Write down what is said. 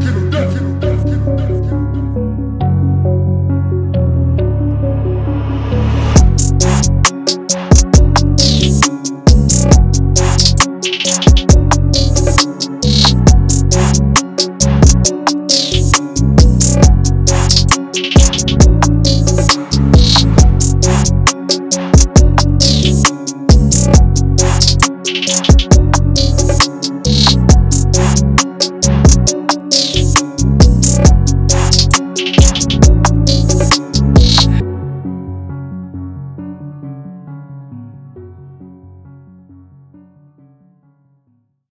Get him done.